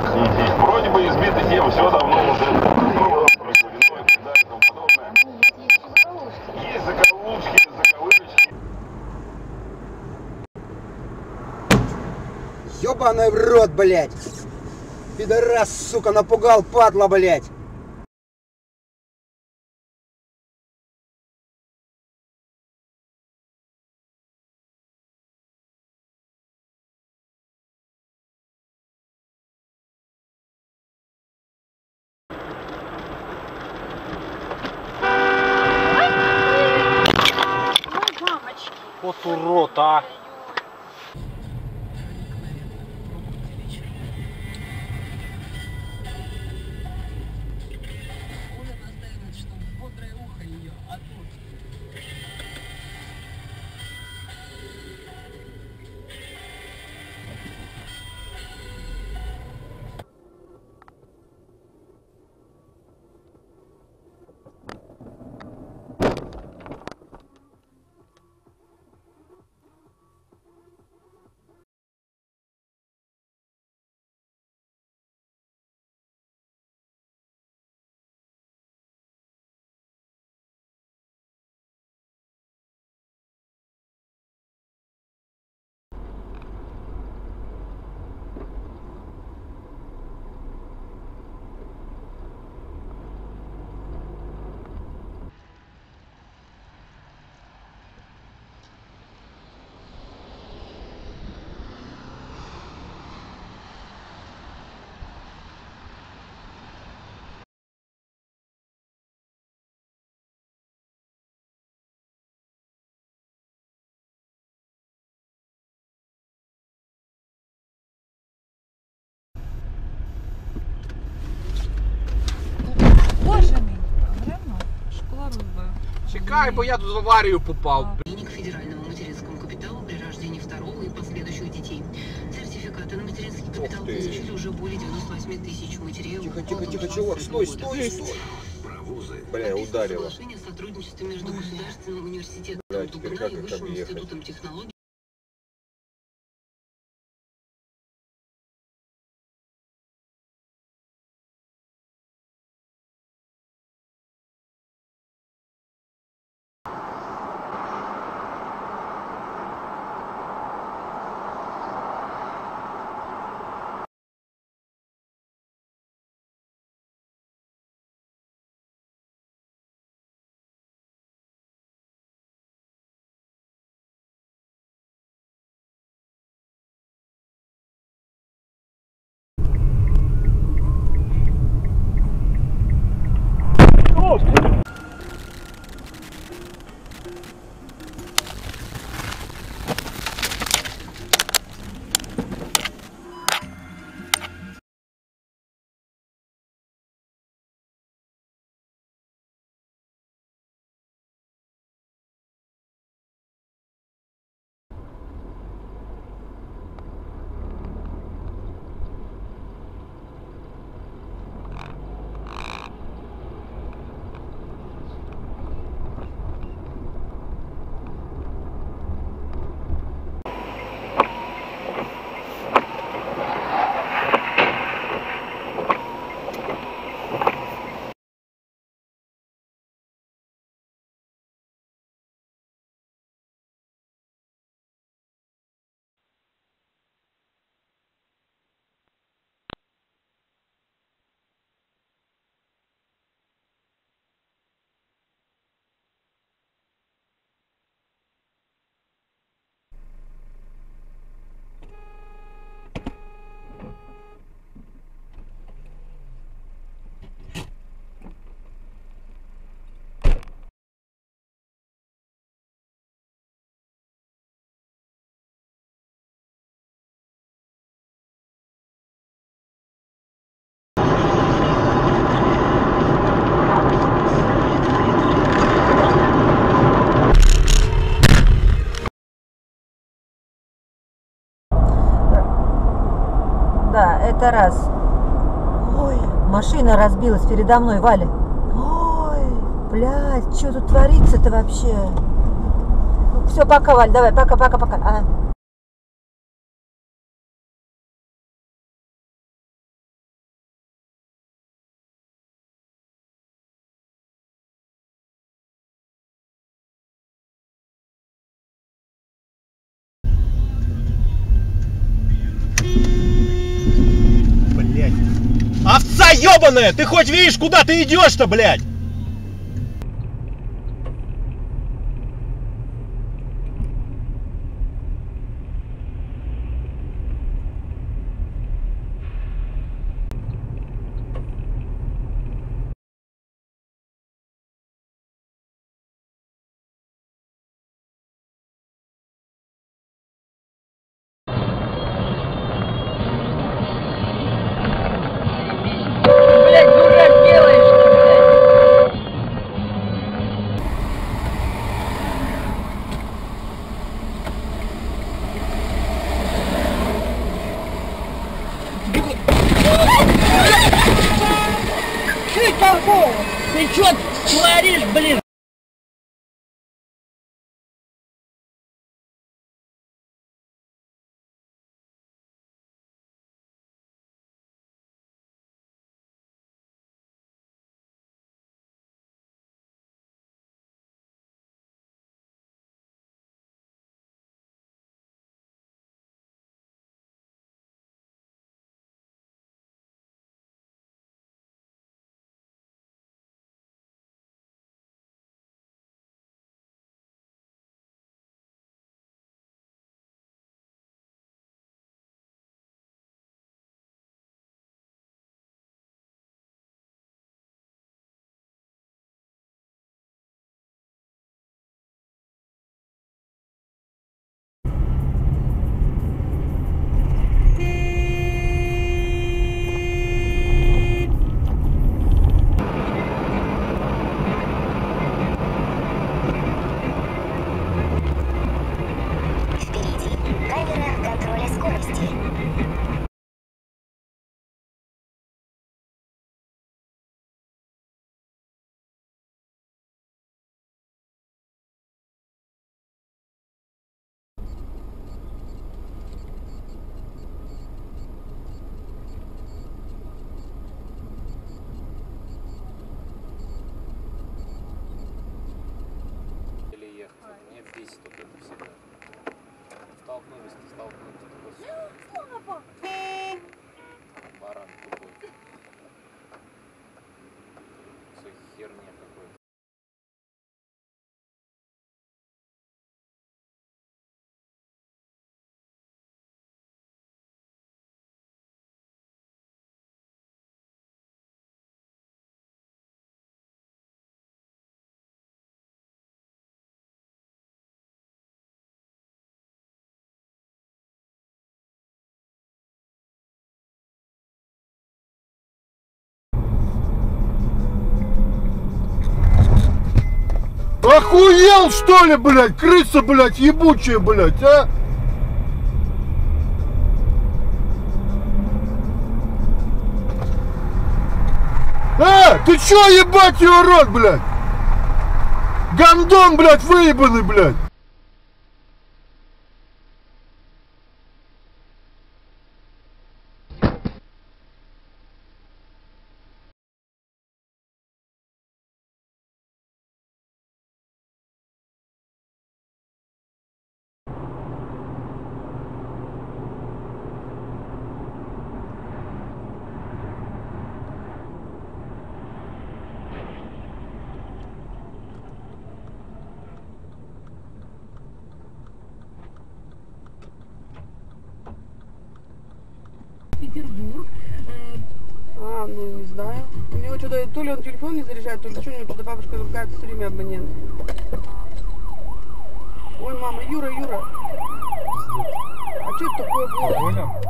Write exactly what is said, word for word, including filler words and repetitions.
местах. Вроде бы избиты тем, все давно уже было, прокурено и так далее и тому подобное. Есть закоулочки, заковырочки. Ёбаный в рот, блядь! Пидорас, сука, напугал, падла, блядь! Вот урод, а! Чекай, бо я тут в аварію попав. Денег федерального материнскому капиталу при рождении второго и последующих детей. Сертификаты на материнский капитал получили уже более девяноста восьми тысяч матерей. Тихо, тихо, тихо, чувак, стой, стой, стой. Бля, ударило. Соглашение о сотрудничестве между Государственным университетом Дубна и Высшим институтом технологий. Да, это раз. Ой, машина разбилась передо мной, Валя. Ой, блядь, что тут творится-то вообще? Все, пока, Валь, давай, пока, пока, пока. А. Коза ебаная! Ты хоть видишь, куда ты идешь-то, блядь? Ты толковый! Ты чё творишь, блин? Столкнулись, не столкнулись. Слава! Баран какой-то. Все херня какой-то. Охуел, что ли, блядь? Крыса, блядь, ебучая, блядь, а? Э, ты чё, ебать, урод, блядь? Гандон, блядь, выебанный, блядь. Петербург. А, ну не знаю. У него что-то, то ли он телефон не заряжает, то ли что, у него что-то бабушка ругается все время абонент. Ой, мама, Юра, Юра. А что это такое было?